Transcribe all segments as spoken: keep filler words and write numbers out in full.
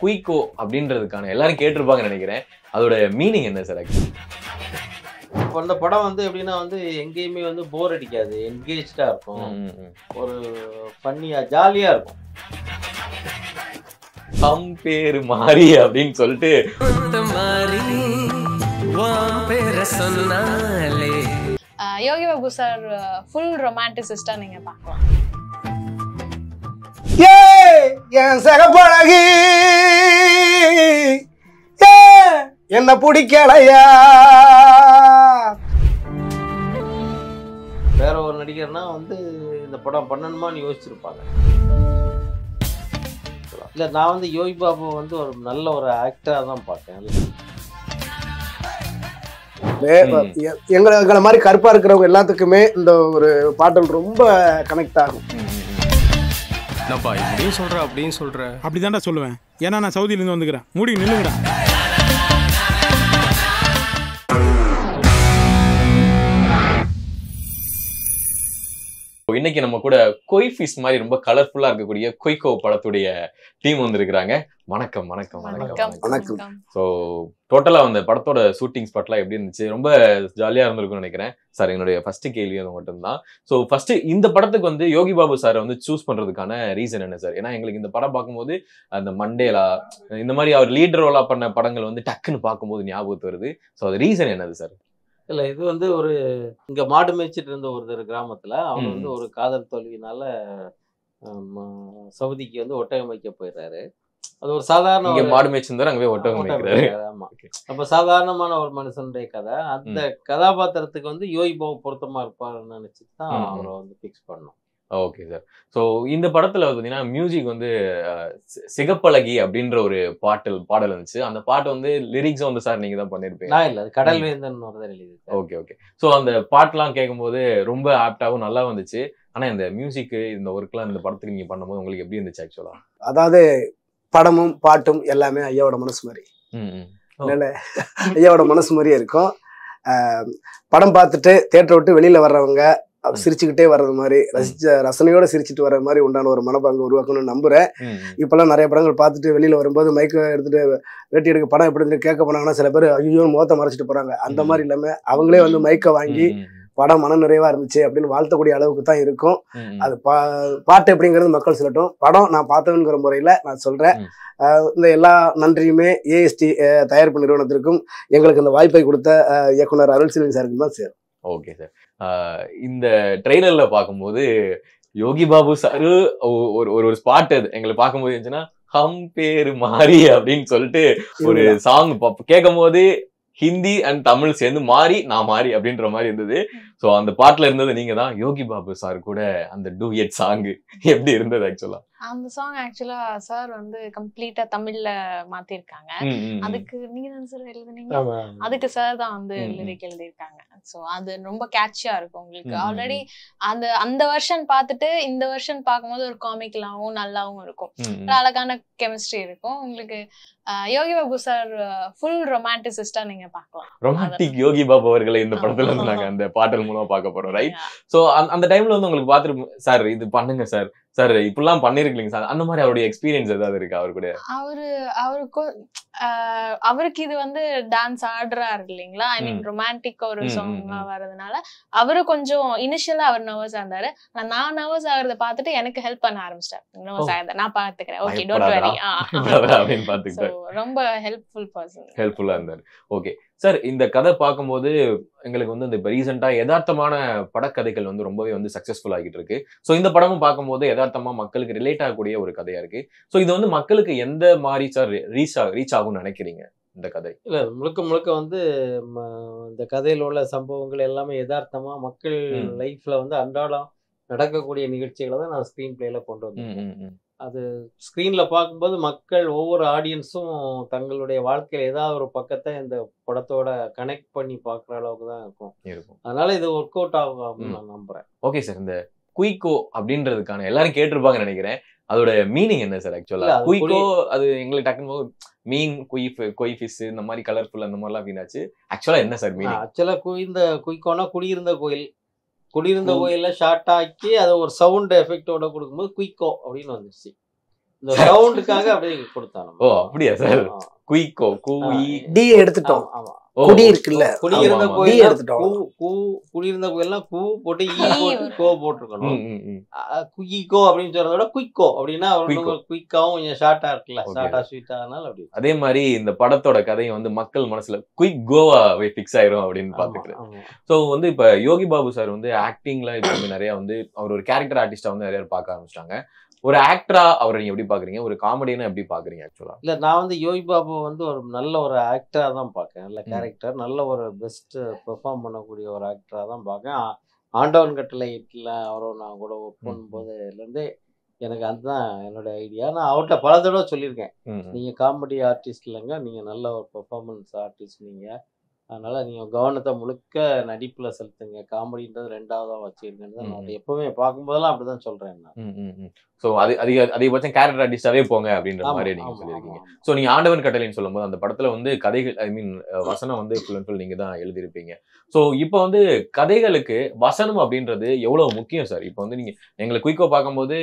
குயிக்கோ அப்படின்றதுக்கான எல்லாரும் கேட்டிருப்பாங்கன்னு நினைக்கிறேன். அதோட மீனிங் என்ன சார்? இப்போ இந்த படம் வந்து எப்படின்னா வந்து எங்கேயுமே வந்து போர் அடிக்காது, என்கேஜ்டா இருக்கும், ஒரு பண்ணியா ஜாலியா இருக்கும். தம் பேரு மாறி அப்படின்னு சொல்லிட்டு யோகி பாபு சார் ஃபுல் ரொமான்டிசிஸ்டா நீங்க பார்க்கலாம். என் சகப்பழகி என்ன பிடிக்கலையா? வேற ஒரு நடிகர்னா வந்து இந்த படம் பண்ணணுமான்னு யோசிச்சிருப்பாங்க. இல்லை, நான் வந்து யோகி பாபு வந்து ஒரு நல்ல ஒரு ஆக்டராக தான் பார்த்தேன். எங்களை எங்களை மாதிரி கருப்பாக இருக்கிறவங்க எல்லாத்துக்குமே இந்த ஒரு பாடல் ரொம்ப கனெக்ட் ஆகும். என்னப்பா இப்படியும் சொல்ற அப்படின்னு சொல்ற? அப்படிதான்டா சொல்லுவேன், ஏன்னா நான் சவுதியிலேருந்து வந்துக்கிறேன். மூடி நில்லுங்கடா. இன்னைக்கு நம்ம கூட கொய் ஃபிஷ் மாதிரி ரொம்ப கலர்ஃபுல்லா இருக்கக்கூடிய குயிக்கோ படத்துடைய டீம் வந்திருக்கிறாங்க. வணக்கம் வணக்கம் வணக்கம் வணக்கம். ஸோ டோட்டலா அந்த படத்தோட ஷூட்டிங் ஸ்பாட்லாம் எப்படி இருந்துச்சு? ரொம்ப ஜாலியா இருந்திருக்கும்னு நினைக்கிறேன். சார், என்னுடைய ஃபர்ஸ்ட் கேள்வி அது மட்டும்தான். ஸோ ஃபர்ஸ்ட் இந்த படத்துக்கு வந்து யோகி பாபு சார் வந்து சூஸ் பண்றதுக்கான ரீசன் என்ன சார்? ஏன்னா எங்களுக்கு இந்த படம் பார்க்கும்போது அந்த மண்டேலா இந்த மாதிரி அவர் லீடர் ரோலா பண்ண படங்கள் வந்து டக்குன்னு பார்க்கும்போது ஞாபகத்து வருது. ஸோ அது ரீசன் என்னது சார்? இல்லை, இது வந்து ஒரு இங்கே மாடு மேய்ச்சிட்டு இருந்த ஒருத்தர் கிராமத்தில் அவங்க வந்து ஒரு காதல் தோல்வினால சவுதிக்கு வந்து ஒட்டகம் வைக்க போயிடுறாரு. அது ஒரு சாதாரண மாடு மேய்ச்சிருந்தாரு, அங்கே போய் ஒட்டகம் வைக்கிறாரு. ஆமாம், அப்போ சாதாரணமான ஒரு மனுஷனுடைய கதை. அந்த கதாபாத்திரத்துக்கு வந்து யோகி பாபு பொருத்தமாக இருப்பாருன்னு நினச்சிட்டு தான் அவரை வந்து ஃபிக்ஸ் பண்ணோம். Okay sir. ஸோ இந்த படத்தில் பார்த்தீங்கன்னா மியூசிக் வந்து சிகப்பழகி அப்படின்ற ஒரு பாட்டல் பாடல் இருந்துச்சு. அந்த பாட்டு வந்து லிரிக்ஸும் வந்து சார் நீங்கள் தான் பண்ணியிருப்பீங்க. நான் இல்லை, அது கடல் வேந்தன் ஒரு தான் எழுதி. Okay okay. ஸோ அந்த பாட்டெலாம் கேட்கும்போது ரொம்ப ஆப்டாகவும் நல்லா வந்துச்சு. ஆனால் இந்த மியூசிக்கு இந்த ஒர்க்லாம் இந்த படத்துக்கு நீங்கள் பண்ணும்போது உங்களுக்கு எப்படி இருந்துச்சு ஆக்சுவலாக? அதாவது படமும் பாட்டும் எல்லாமே ஐயாவோட மனசு மாதிரி, இல்லை ஐயாவோட மனசு மாதிரியே இருக்கும். படம் பார்த்துட்டு தியேட்டரை விட்டு வெளியில் வர்றவங்க சிரிச்சுக்கிட்டே வர்றது மாதிரி, ரசிச்ச ரசனையோட சிரிச்சுட்டு வர்ற மாதிரி உண்டான ஒரு மனப்பாங்கு உருவாக்கணும்னு நம்புறேன். இப்பெல்லாம் நிறைய படங்கள் பார்த்துட்டு வெளியில வரும்போது மைக்க எடுத்துட்டு வெட்டி எடுக்க படம் எப்படி இருந்து கேட்க போனாங்கன்னா சில பேர் ஐயோ முகத்தை மறைச்சிட்டு போறாங்க. அந்த மாதிரி இல்லாம அவங்களே வந்து மைக்க வாங்கி படம் மன நிறைவா இருந்துச்சு அப்படின்னு வாழ்த்தக்கூடிய அளவுக்கு தான் இருக்கும். அது பா பாட்டு எப்படிங்கிறது மக்கள் சொல்லட்டும். படம் நான் பார்த்தவங்கிற முறையில நான் சொல்றேன், இந்த எல்லா நன்றியுமே ஏஎஸ்டி தயாரிப்பு நிறுவனத்திற்கும் எங்களுக்கு இந்த வாய்ப்பை கொடுத்த இயக்குனர் அருள் செல்வன் சாருக்கும் தான் சேரும். Okay sir. இந்த ட்ரெய்லர்ல பார்க்கும்போது யோகி பாபு சாரு ஒரு ஒரு ஸ்பாட் அது எங்களை பார்க்கும்போது இருந்துச்சுன்னா ஹம் பேரு மாறி அப்படின்னு சொல்லிட்டு ஒரு சாங் கேட்கும் போது ஹிந்தி அண்ட் தமிழ் சேர்ந்து மாறி நான் மாறி அப்படின்ற மாதிரி இருந்தது. ஸோ அந்த பாட்டுல இருந்தது நீங்க தான், யோகி பாபு சார் கூட அந்த டூயட் சாங்கு எப்படி இருந்தது ஆக்சுவலா? அந்த சாங் ஆக்சுவலா சார் வந்து கம்ப்ளீட்டா தமிழ்ல மாத்திருக்காங்க. அதுக்கு நீங்க தான் சார் எழுதுனீங்க? அதுக்கு சார் தான் வந்து லிரிக் எழுதியிருக்காங்க. ஸோ அது ரொம்ப கேட்சியா இருக்கும் உங்களுக்கு. ஆல்ரெடி அந்த அந்த வெர்ஷன் பார்த்துட்டு இந்த வெர்ஷன் பார்க்கும்போது ஒரு காமிக்கலாவும் நல்லாவும் இருக்கும், அழகான கெமிஸ்ட்ரி இருக்கும் உங்களுக்கு. யோகி பாபு சார் ஃபுல் ரொமான்டிசிஸ்டா நீங்க பார்க்கலாம். ரொமான்டிக் யோகி பாபு அவர்களை இந்த படத்துல இருந்து நாங்க அந்த பாடல் மூலமா பார்க்க போறோம், ரைட்? ஸோ அந்த டைம்ல வந்து உங்களுக்கு பார்த்துருப்போம் சார், இது பண்ணுங்க சார் சார் இப்பெல்லாம் பண்ணிருக்கீங்க சார், அந்த மாதிரி அவருடைய எக்ஸ்பீரியன்ஸ் ஏதாவது இருக்கு அவரு கூட? அவரு அவருக்கும் அவருக்கு இது வந்து டான்ஸ் ஆடுறாரு இல்லைங்களா, ஐ மீன் ரொமான்டிக் ஒரு சாங்கா வர்றதுனால அவரு கொஞ்சம் இனிஷியலா அவர் நர்வஸா இருந்தாரு. நான் நர்வஸ் ஆகுறத பார்த்துட்டு எனக்கு ஹெல்ப் பண்ண ஆரம்பிச்சிட்டாரு. நர்வஸ் ஆகுது நான் பாத்துக்கிறேன், ஓகே டோன்ட் வரி அப்படின்னு பாத்துக்கிட்டேன். ரொம்ப ஹெல்ப்ஃபுல் பர்சன், ஹெல்ப்ஃபுல்லா இருந்தாரு. ஓகே சார், இந்த கதை பார்க்கும்போது எங்களுக்கு வந்து இந்த ரீசெண்டா யதார்த்தமான படக்கதைகள் வந்து ரொம்பவே வந்து சக்சஸ்ஃபுல் ஆகிட்டு இருக்கு. ஸோ இந்த படமும் பார்க்கும்போது யதார்த்தமா மக்களுக்கு ரிலேட் ஆகக்கூடிய ஒரு கதையா இருக்கு. ஸோ இது வந்து மக்களுக்கு எந்த மாதிரி சார் ரீச் ரீச் ஆகும்னு நினைக்கிறீங்க இந்த கதை? இல்லை, முழுக்க முழுக்க வந்து இந்த கதையில் உள்ள சம்பவங்கள் எல்லாமே யதார்த்தமா மக்கள் லைஃப்ல வந்து அன்றாடம் நடக்கக்கூடிய நிகழ்ச்சிகளை தான் நான் ஸ்கிரீன் பிளேல கொண்டு வந்தேன். அது ஸ்க்ரீன்ல பார்க்கும்போது மக்கள் ஒவ்வொரு ஆடியன்ஸும் தங்களுடைய வாழ்க்கையில ஏதாவது ஒரு பக்கத்தை இந்த படத்தோட கனெக்ட் பண்ணி பார்க்குற அளவுக்கு தான் இருக்கும் இருக்கும் அதனால இது ஒர்க் அவுட் ஆகும் அப்படின்னு நான் நம்புறேன். ஓகே சார், இந்த குயிக்கோ அப்படின்றதுக்கான எல்லாரும் கேட்டிருப்பாங்கன்னு நினைக்கிறேன். அதோட மீனிங் என்ன சார் ஆக்சுவலா? குயிக்கோ அது எங்களுக்கு டக்குன்னு மீன் குயி கொய் ஃபிஷ் இந்த மாதிரி கலர்ஃபுல் அந்த மாதிரிலாம் மீனாச்சு. ஆக்சுவலா என்ன சார் மீனிங்? ஆக்சுவலா குயிந்த குயிக்கோனா குடியிருந்த கோயில், குடியிருந்த கோயிலில் ஷார்ட் ஆக்கி அதை ஒரு சவுண்ட் எஃபெக்டோட கொடுக்கும்போது குயிக்கோ அப்படின்னு வந்துச்சு. ஓ அப்படியா சார்? குயிக்கோ டி எடுத்துட்டோம். குடி இருக்குல்ல, குடி இருந்த கோயில் எடுத்துட்டோம். கூ குடி இருந்த கோயில்லாம் கூ போட்டு ஈ போட்டு கோ போட்டுருக்கணும். குயிக்கோ அப்படின்னு சொல்றதோட குயிக்கோ அப்படின்னா குயிக்காவும் கொஞ்சம் ஷார்ட்டா இருக்குல்ல, ஷார்ட்டா ஸ்வீட்டா. அப்படி அதே மாதிரி இந்த படத்தோட கதையை வந்து மக்கள் மனசுல குயிக் கோவாவே பிக்ஸ் ஆயிரும் அப்படின்னு பாத்துக்கிறேன். ஸோ வந்து இப்ப யோகி பாபு சார் வந்து ஆக்டிங்ல இப்ப நிறைய வந்து அவர் ஒரு கேரக்டர் ஆர்டிஸ்டா வந்து நிறைய பார்க்க ஆரம்பிச்சிட்டாங்க. ஒரு ஆக்டரா அவரை நீங்க எப்படி பாக்குறீங்க? ஒரு காமெடினா எப்படி பாக்குறீங்க? ஆக்சுவலா இல்ல, நான் வந்து யோகி பாபு வந்து ஒரு நல்ல ஒரு ஆக்டரா தான் பாக்கேன். நல்ல கேரக்டர், நல்ல ஒரு பெஸ்ட் பெர்ஃபார்ம் பண்ணக்கூடிய ஒரு ஆக்டரா தான் பாக்கேன். ஆண்டவன் கட்டளை இல்ல அவரோ நான் கூட ஒர்க் பண்ணும்போதுல இருந்து எனக்கு அதுதான் என்னோட ஐடியா. நான் அவர்கிட்ட பல தடவை சொல்லியிருக்கேன், நீங்க காமெடி ஆர்டிஸ்ட் இல்லைங்க, நீங்க நல்ல ஒரு பெர்ஃபார்மன்ஸ் ஆர்டிஸ்ட் நீங்க, அதனால நீங்க கவனத்தை முழுக்க நடிப்புல செலுத்துங்க, காமெடின்றது ரெண்டாவதா வச்சிருக்கேன். எப்பவுமே பார்க்கும்போதெல்லாம் அப்படிதான் சொல்றேன் நான். சோ அது அதிக அதிகபட்சம் கேரக்டர் ஆர்டிஸ்டாவே போங்க அப்படின்ற மாதிரி நீங்க சொல்லியிருக்கீங்க. சோ நீங்க ஆண்டவன் கட்டளைன்னு சொல்லும்போது அந்த படத்துல வந்து கதைகள், ஐ மீன் வசனம் வந்து ஃபுல் அண்ட் ஃபுல் நீங்க தான் எழுதியிருப்பீங்க. சோ இப்போ வந்து கதைகளுக்கு வசனம் அப்படின்றது எவ்வளவு முக்கியம் சார்? இப்போ வந்து நீங்க எங்களை குயிக்கோ பார்க்கும்போது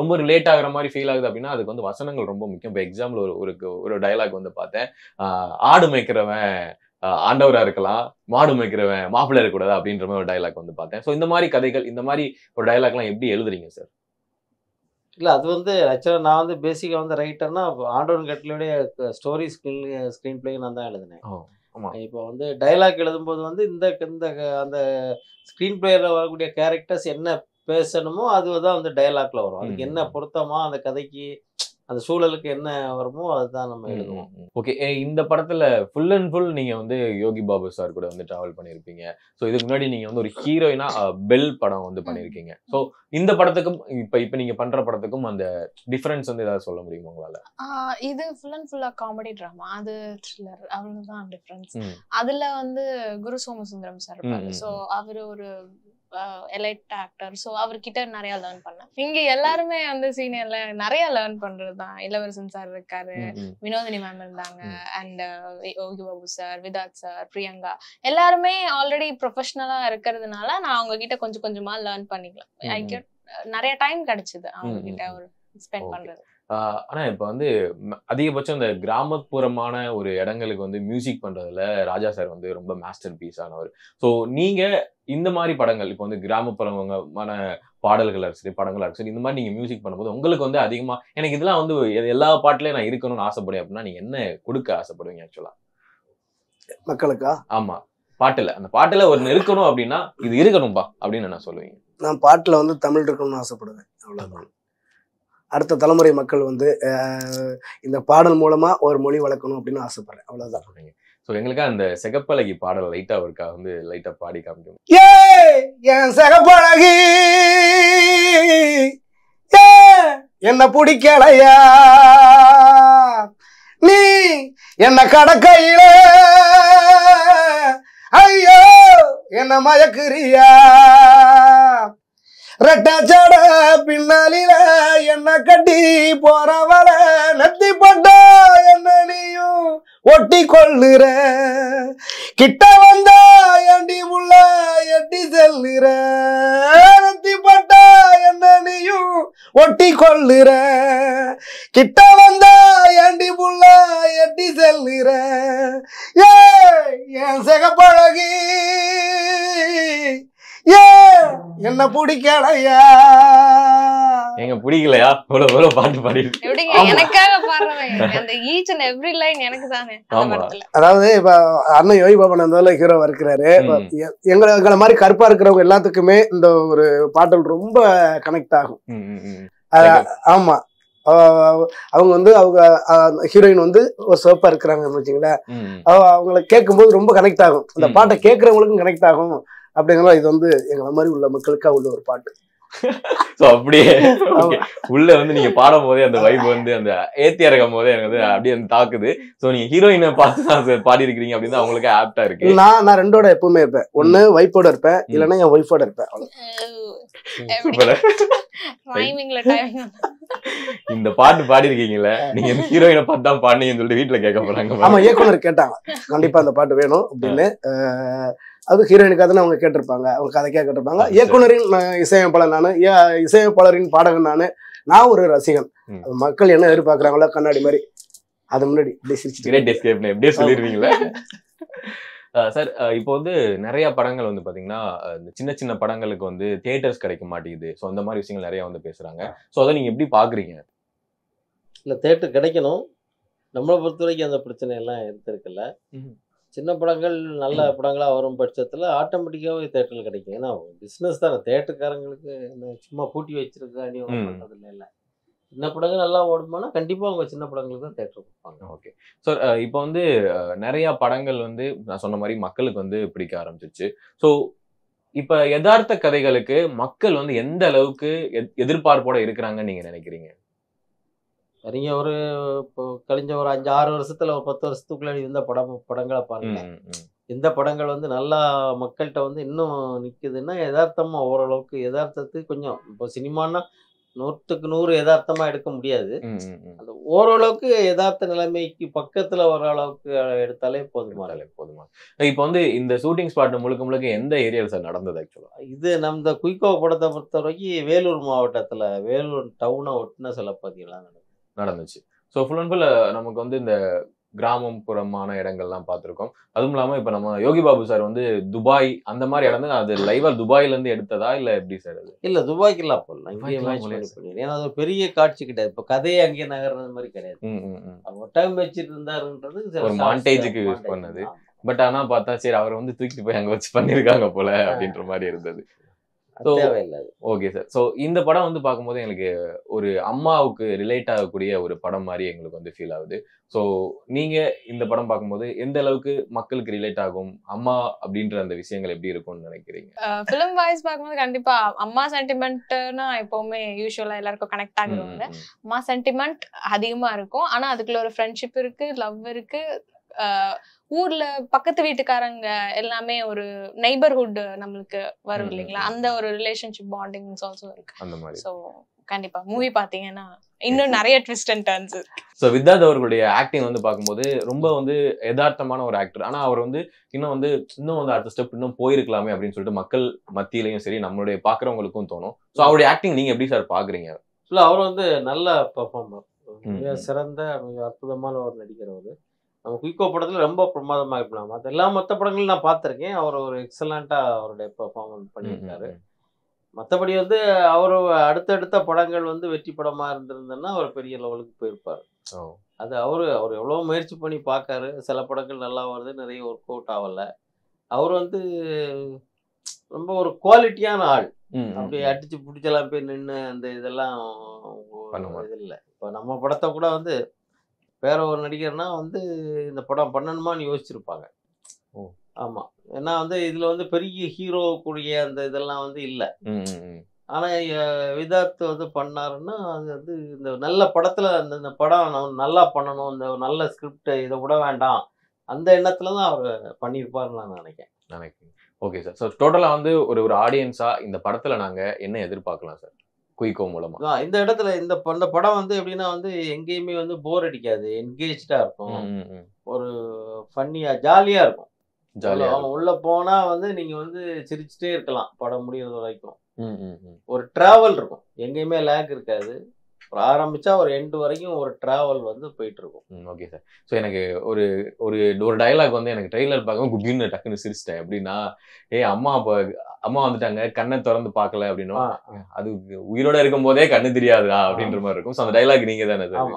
ரொம்ப ரிலேட் ஆகுற மாதிரி ஃபீல் ஆகுது அப்படின்னா அதுக்கு வந்து வசனங்கள் ரொம்ப முக்கியம். இப்போ எக்ஸாம்பிள் ஒரு ஒரு டைலாக் வந்து பார்த்தேன், ஆடு மேய்க்கிறவன் ஆண்டவரா இருக்கலாம், மாடு மேய்க்கிறவன் மாப்பிள்ளையா இருக்கக்கூடாது அப்படின்ற மாதிரி ஒரு டைலாக் வந்து பார்த்தேன். ஸோ இந்த மாதிரி கதைகள், இந்த மாதிரி ஒரு டைலாக்லாம் எப்படி எழுதுறீங்க சார்? இல்லை அது வந்து ஆக்சுவலாக நான் வந்து பேசிக்காக வந்து ரைட்டர்னா ஆண்டவன் கட்டளையுடைய ஸ்டோரி ஸ்க்ரீன் ஸ்க்ரீன் பிளே நான் தான் எழுதினேன். இப்போ வந்து டைலாக் எழுதும்போது வந்து இந்த அந்த ஸ்க்ரீன் பிளேயில் வரக்கூடிய கேரக்டர்ஸ் என்ன பேசணுமோ அதுதான் வந்து டைலாக்ல வரும். அதுக்கு என்ன பொருத்தமா அந்த கதைக்கு அந்த சூழலுக்கு என்ன வருமோ அதுதான் நம்ம எழுதுவோம். ஓகே, இந்த படத்துல ஃபுல் அண்ட் ஃபுல் நீங்க வந்து யோகி பாபு சார் கூட வந்து டிராவல் பண்ணியிருப்பீங்க. ஸோ இதுக்கு முன்னாடி நீங்க வந்து ஒரு ஹீரோயினா பெல் படம் வந்து பண்ணியிருக்கீங்க. ஸோ இந்த படத்துக்கும் இப்போ இப்போ நீங்க பண்ற படத்துக்கும் அந்த டிஃபரன்ஸ் வந்து ஏதாவது சொல்ல முடியுமா உங்களால? இது ஃபுல் அண்ட் ஃபுல்லா காமெடி ட்ராமா, அது த்ரில்லர், அவ்வளவுதான் டிஃபரன்ஸ். அதுல வந்து குரு சோமசுந்தரம் சார், ஸோ அவர் ஒரு எலைட் ஆக்டர், ஸோ அவர்கிட்ட நிறைய லேர்ன் பண்ணேன். இங்க எல்லாருமே அந்த சீனியர்ல நிறைய லேர்ன் பண்றதுதான். இளவரசன் சார் இருக்காரு, வினோதினி மேம் இருந்தாங்க, and Yogi Babu sir, விதாத் sir, Priyanka, எல்லாருமே ஆல்ரெடி ப்ரொஃபஷனலா இருக்கிறதுனால நான் அவங்க கிட்ட கொஞ்சம் கொஞ்சமா லேர்ன் பண்ணிக்கலாம். ஐ கெட் நிறைய டைம் கிடைச்சது அவங்க கிட்ட ஒரு ஸ்பெண்ட் பண்றது. ஆனா இப்ப வந்து அதிகபட்சம் இந்த கிராமப்புறமான ஒரு இடங்களுக்கு வந்து மியூசிக் பண்றதுல ராஜா சார் வந்து ரொம்ப மாஸ்டர் பீஸ் ஆனவர். ஸோ நீங்க இந்த மாதிரி படங்கள் இப்போ வந்து கிராமப்புறமான பாடல்களாக சரி, படங்களாக இருக்கும் சரி, இந்த மாதிரி நீங்க மியூசிக் பண்ணும்போது உங்களுக்கு வந்து அதிகமா எனக்கு இதெல்லாம் வந்து எல்லா பாட்டுலயும் நான் இருக்கணும்னு ஆசைப்படுவேன் அப்படின்னா நீங்க என்ன கொடுக்க ஆசைப்படுவீங்க ஆக்சுவலா மக்களுக்கா? ஆமா, பாட்டுல அந்த பாட்டுல ஒரு இருக்கணும் அப்படின்னா இது இருக்கணும்பா அப்படின்னு நான் சொல்லுவீங்க. நான் பாட்டுல வந்து தமிழ் இருக்கணும்னு ஆசைப்படுவேன், அவ்வளவுதான். அடுத்த தலைமுறை மக்கள் வந்து இந்த பாடல் மூலமா ஒரு மொழி வளர்க்கணும் அப்படின்னு ஆசைப்படுறேன், அவ்வளவுதான் சொல்றீங்க. ஸோ எங்களுக்காக அந்த செகப்பழகி பாடல் லைட்டா ஒருக்கா வந்து லைட்டா பாடி காமிக்கும். ஏ என் செகப்பழகி ஏ என்ன பிடிக்கலையா, நீ என்ன கடக்கையில ஐயோ என்ன மயக்குறியா, ரெட்டாச்சாட பின்னாலில என்ன கட்டி போறவர நத்தி பட்டா என்ன நீயும் ஒட்டி கொள்ளுற, கிட்ட வந்தா எண்டி முள்ள எட்டி செல்லுற, நத்தி பட்டா என்ன நீயும் ஒட்டி கொள்ளுற, கிட்ட வந்தா எண்டி முள்ள எட்டி செல்லுற, ஏ என் செகப்பழகி ஏ என்ன பிடிக்கலையா. எங்க பிடிக்கலையா இவ்வளவு பாட்டு பாடி எனக்காக பாடுறேன். அதாவது இப்ப அண்ணன் யோகி பாபன் அந்த ஹீரோவா இருக்கிறாரு, எங்களை மாதிரி கருப்பா இருக்கிறவங்க எல்லாத்துக்குமே இந்த ஒரு பாடல் ரொம்ப கனெக்ட் ஆகும். ஆமா, அவங்க வந்து அவங்க ஹீரோயின் வந்து ஒரு சிவப்பா இருக்கிறாங்கன்னு வச்சுங்களேன், அவங்களை கேட்கும் போது ரொம்ப கனெக்ட் ஆகும், அந்த பாட்டை கேட்கறவங்களுக்கும் கனெக்ட் ஆகும் அப்படிங்கிற. இது வந்து எங்களை மாதிரி உள்ள மக்களுக்காக உள்ள ஒரு பாட்டு. சோ அப்படியே உள்ள வந்து நீங்க பாடும் போதே அந்த வைப் வந்து அந்த ஏத்தியா இருக்கும் போதே எனக்கு வந்து அப்படியே வந்து தாக்குது. சோ நீங்க ஹீரோயினை பார்த்து பாடி இருக்கிறீங்க அப்படின்னு அவங்களுக்கு ஆப்டா இருக்கு. நான் நான் ரெண்டோட எப்பவுமே இருப்பேன், ஒண்ணு வைஃபோட இருப்பேன், இல்லைன்னா என் ஒய்ஃபோட இருப்பேன். இந்த பாட்டு பாடி இருக்கீங்களே நீங்க ஹீரோயினை பார்த்து தான் பாடுனீங்கன்னு சொல்லிட்டு வீட்டுல கேட்க போறாங்க. ஆமா, இயக்குனர் கேட்டாங்க கண்டிப்பா அந்த பாட்டு வேணும் அப்படின்னு. அது ஹீரோயினுக்காக தானே அவங்க கேட்டிருப்பாங்க, அவங்க கதைக்காக கேட்டிருப்பாங்க. இயக்குனரின் இசையமைப்பாளர் நான், இசையமைப்பாளரின் பாடகன் நான், நான் ஒரு ரசிகன். மக்கள் என்ன எதிர்பார்க்கறாங்களோ கண்ணாடி மாதிரி அது முன்னாடி கிரேட் எஸ்கேப் எப்படியே சொல்லிடுவீங்களா சார்? இப்போ வந்து நிறைய படங்கள் வந்து பாத்தீங்கன்னா சின்ன சின்ன படங்களுக்கு வந்து தியேட்டர்ஸ் கிடைக்க மாட்டேங்குது. ஸோ அந்த மாதிரி விஷயங்கள் நிறைய வந்து பேசுறாங்க. ஸோ அதை நீங்க எப்படி பாக்குறீங்க? இல்லை, தியேட்டர் கிடைக்கணும். நம்மளை பொறுத்த வரைக்கும் அந்த பிரச்சனை எல்லாம் எடுத்துருக்குல்ல. சின்ன படங்கள் நல்ல படங்களாக வரும் பட்சத்தில் ஆட்டோமேட்டிக்காகவே தேட்டரில் கிடைக்கும். ஏன்னா பிஸ்னஸ் தானே. தேட்டருக்காரங்களுக்கு சும்மா பூட்டி வச்சிருக்கா நீ ஒன்றும் பண்ணுறதில்ல. இல்லை, சின்ன படங்கள் நல்லா ஓடுமானா கண்டிப்பாக அவங்க சின்ன படங்களுக்கு தான் தேட்டர் கொடுப்பாங்க. ஓகே சார், இப்போ வந்து நிறையா படங்கள் வந்து நான் சொன்ன மாதிரி மக்களுக்கு வந்து பிடிக்க ஆரம்பிச்சிருச்சு. ஸோ இப்போ யதார்த்த கதைகளுக்கு மக்கள் வந்து எந்த அளவுக்கு எதிர்பார்ப்போடு இருக்கிறாங்கன்னு நீங்கள் நினைக்கிறீங்க? சரிங்க, ஒரு இப்போ கழிஞ்ச ஒரு அஞ்சு ஆறு வருஷத்துல ஒரு பத்து வருஷத்துக்குள்ள இருந்த படம் படங்களை பாருங்க. இந்த படங்கள் வந்து நல்லா மக்கள்கிட்ட வந்து இன்னும் நிக்குதுன்னா யதார்த்தமா ஓரளவுக்கு யதார்த்தத்துக்கு கொஞ்சம் இப்போ சினிமான்னா நூற்றுக்கு நூறு யதார்த்தமா எடுக்க முடியாது. அந்த ஓரளவுக்கு யதார்த்த நிலைமைக்கு பக்கத்துல ஓரளவுக்கு எடுத்தாலே போதுமானாலே போதுமா. இப்போ வந்து இந்த ஷூட்டிங் ஸ்பாட் முழுக்க முழுக்க எந்த ஏரியாவில் சார் நடந்தது? ஆக்சுவலாக இது நம்ம குயிக்கோ படத்தை பொறுத்த வரைக்கும் வேலூர் மாவட்டத்துல வேலூர் டவுனை ஒட்டின சில பகுதிகள்லாம் நடந்தது நடந்துச்சு. ஸோ ஃபுல் அண்ட் ஃபுல் நமக்கு வந்து இந்த கிராமப்புறமான இடங்கள்லாம் பார்த்துருக்கோம். அதுவும் இல்லாமல் இப்போ நம்ம யோகி பாபு சார் வந்து துபாய் அந்த மாதிரி இடம், அது லைவாக துபாயிலேருந்து எடுத்ததா இல்லை எப்படி சார்? அது இல்லை, துபாய்க்குலாம் போடலாம். ஏன்னா அது ஒரு பெரிய காட்சி கிடையாது. இப்போ கதையை அங்கேயே நகர்றது மாதிரி கிடையாது. டைம் வச்சுட்டு இருந்தாருன்றது ஒரு மாண்டேஜுக்கு யூஸ் பண்ணது. பட் ஆனால் பார்த்தா சரி அவரை வந்து தூக்கிட்டு போய் அங்கே வச்சு பண்ணியிருக்காங்க போல அப்படின்ற மாதிரி இருந்தது. ஓகே சார், ஸோ இந்த படம் வந்து பார்க்கும்போது எங்களுக்கு ஒரு அம்மாவுக்கு ரிலேட் ஆகக்கூடிய ஒரு படம் மாதிரி எங்களுக்கு வந்து ஃபீல் ஆகுது. ஸோ நீங்கள் இந்த படம் பார்க்கும்போது எந்த அளவுக்கு மக்களுக்கு ரிலேட் ஆகும், அம்மா அப்படின்ற அந்த விஷயங்கள் எப்படி இருக்கும்னு நினைக்கிறீங்க? ஃபிலிம் வாய்ஸ் பார்க்கும்போது கண்டிப்பாக அம்மா சென்டிமெண்ட்னா எப்போவுமே யூஸ்வலாக எல்லாருக்கும் கனெக்ட் ஆகுறவங்க அம்மா சென்டிமெண்ட் அதிகமாக இருக்கும். ஆனால் அதுக்குள்ள ஒரு ஃப்ரெண்ட்ஷிப் இருக்குது, லவ் இருக்குது. ஊர்ல பக்கத்து வீட்டுக்காரங்க எல்லாமே ஒரு நெய்பர்ஹுட் நம்மளுக்கு வரும் இல்லைங்களா, அந்த ஒரு ரிலேஷன்ஷிப் பாண்டிங் ஆல்சோ இருக்கு. சோ கண்டிப்பா மூவி பாத்தீங்கன்னா இன்னும் நிறைய ட்விஸ்ட் அண்ட் டர்ன்ஸ். சோ வித்யாத் அவர்களுடைய ஆக்டிங் வந்து பார்க்கும்போது ரொம்ப வந்து யதார்த்தமான ஒரு ஆக்டர். ஆனா அவர் வந்து இன்னும் வந்து இன்னும் வந்து அடுத்த ஸ்டெப் இன்னும் போயிருக்கலாமே அப்படின்னு சொல்லிட்டு மக்கள் மத்தியிலையும் சரி நம்மளுடைய பாக்குறவங்களுக்கும் தோணும். சோ அவருடைய ஆக்டிங் நீங்க எப்படி சார் பாக்குறீங்க? இல்ல, அவர் வந்து நல்ல பெர்ஃபார்மர், சிறந்த அற்புதமான ஒரு நடிகர். அவர் நம்ம குயிக்கோ படத்தில் ரொம்ப பிரமாதமாக இருக்கலாம். மற்ற எல்லா மற்ற படங்களும் நான் பார்த்துருக்கேன். அவர் ஒரு எக்ஸலண்ட்டாக அவருடைய பெர்ஃபார்மன்ஸ் பண்ணியிருக்காரு. மற்றபடி வந்து அவர் அடுத்தடுத்த படங்கள் வந்து வெற்றி படமாக இருந்திருந்தேன்னா அவர் பெரிய லெவலுக்கு போயிருப்பார். அது அவர் அவர் எவ்வளோ முயற்சி பண்ணி பார்க்காரு. சில படங்கள் நல்லா வருது, நிறைய ஒர்க் அவுட் ஆகலை. அவர் வந்து ரொம்ப ஒரு குவாலிட்டியான ஆள். அப்படியே அடிச்சு பிடிச்சலாம் போய் நின்று அந்த இதெல்லாம் இது இல்லை. இப்போ நம்ம படத்தை கூட வந்து வேற ஒரு நடிகர்னா வந்து இந்த படம் பண்ணணுமான்னு யோசிச்சிருப்பாங்க. ஓ ஆமாம், ஏன்னா வந்து இதில் வந்து பெரிய ஹீரோ கூடிய அந்த இதெல்லாம் வந்து இல்லை. ஆனால் விதார்த்து வந்து பண்ணாருன்னா அது வந்து இந்த நல்ல படத்தில் அந்த இந்த படம் நல்லா பண்ணணும், இந்த நல்ல ஸ்கிரிப்ட் இதை விட வேண்டாம், அந்த எண்ணத்துல தான் அவர் பண்ணியிருப்பாருன்னு நான் நினைக்கிறேன் நினைக்கிறேன் ஓகே சார். ஸோ டோட்டலாக வந்து ஒரு ஒரு ஆடியன்ஸாக இந்த படத்தில் நாங்கள் என்ன எதிர்பார்க்கலாம் சார் குயிக்கோ மூலமா? இந்த இடத்துல இந்த இந்த படம் வந்து எப்படின்னா வந்து எங்கேயுமே வந்து போர் அடிக்காது, என்கேஜ்டா இருக்கும், ஒரு ஃபன்னியா ஜாலியா இருக்கும். ஜாலியா உள்ள போனா வந்து நீங்க வந்து சிரிச்சுட்டே இருக்கலாம் படம் முடியறது வரைக்கும். ஒரு டிராவல் இருக்கும், எங்கேயுமே லேக் இருக்காது. ஆரம்பிச்சா ஒரு எண்டு வரைக்கும் ஒரு டிராவல் வந்து போயிட்டு இருக்கும். ஓகே சார், ஸோ எனக்கு ஒரு ஒரு ஒரு டைலாக் வந்து எனக்கு ட்ரெய்லர் பார்க்கும் குப்னு டக்குன்னு சிரிச்சிட்டேன். எப்படின்னா ஏ அம்மா இப்போ அம்மா வந்துட்டாங்க கண்ணை திறந்து பார்க்கல அப்படின்னா அது உயிரோட இருக்கும் போதே கண்ணு தெரியாதுடா அப்படின்ற மாதிரி இருக்கும். ஸோ அந்த டைலாக் நீங்க தானே சார்?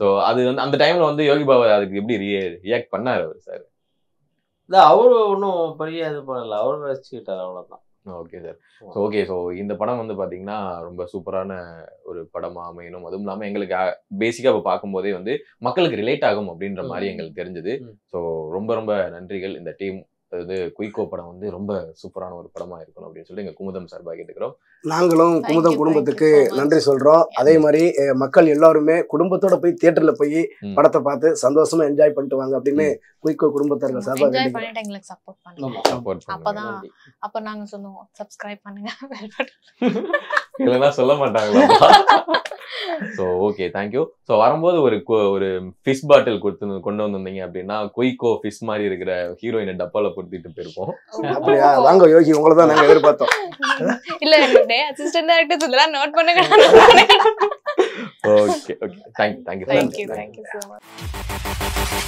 ஸோ அது வந்து அந்த டைம்ல வந்து யோகி பாபு அதுக்கு எப்படி ரியாக்ட் பண்ணாரு அவர் சார்? இல்லை, அவரு ஒன்றும் பெரிய இது பண்ணல, அவரும் ரசிச்சுக்கிட்டார் அவ்வளோதான். Okay sir, so okay, so இந்த படம் வந்து பார்த்தீங்கன்னா ரொம்ப சூப்பரான ஒரு படமாக அமையணும். அதுவும் இல்லாமல் எங்களுக்கு பேசிக்காக இப்போ பார்க்கும்போதே வந்து மக்களுக்கு ரிலேட் ஆகும் அப்படின்ற மாதிரி எங்களுக்கு தெரிஞ்சது. ஸோ ரொம்ப ரொம்ப நன்றிகள் இந்த டீம். அதாவது குயிக்கோ படம் வந்து ரொம்ப சூப்பரான ஒரு படமாக இருக்கணும் அப்படின்னு சொல்லி எங்கள் குமுதம் சார்பாக கேட்டுக்கிறோம். நாங்களும் குமுதம் குடும்பத்துக்கு நன்றி சொல்கிறோம். அதே மாதிரி மக்கள் எல்லாருமே குடும்பத்தோட போய் தியேட்டரில் போய் படத்தை பார்த்து சந்தோஷமா என்ஜாய் பண்ணிட்டு வாங்க அப்படின்னு குயிக்கோ குடும்பத்தார்கள் சார்பாக எங்களுக்கு சப்போர்ட் பண்ணுங்க. அப்பதான் அப்ப நாங்க சொல்லுவோம் சப்ஸ்கிரைப் பண்ணுங்க, இல்லைன்னா சொல்ல மாட்டாங்களா? So okay, thank you. ஸோ வரும்போது ஒரு ஒரு ஃபிஷ் பாட்டில் கொடுத்து கொண்டு வந்திருந்தீங்க அப்படின்னா குயிக்கோ ஃபிஷ் மாதிரி இருக்கிற ஹீரோயினை டப்பாவில் கொடுத்துட்டு போயிருக்கோம். அப்படியா? வாங்க யோகி, உங்களை தான் நாங்கள் எதிர்பார்த்தோம். இல்ல டே அசிஸ்டன்ட் டைரக்டர் இதெல்லாம் நோட் பண்ணுங்க. Okay okay. Thank you. Thank you. Thank you so much.